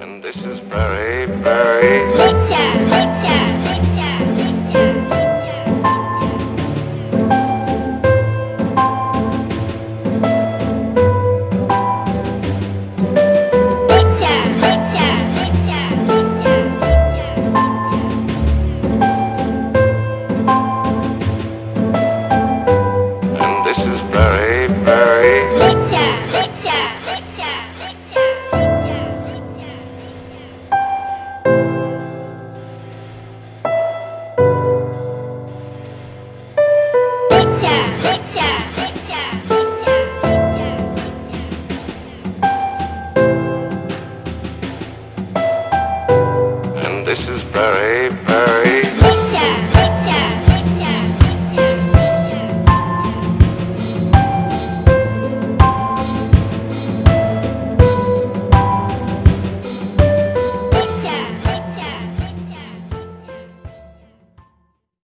And this is very, very... Victor!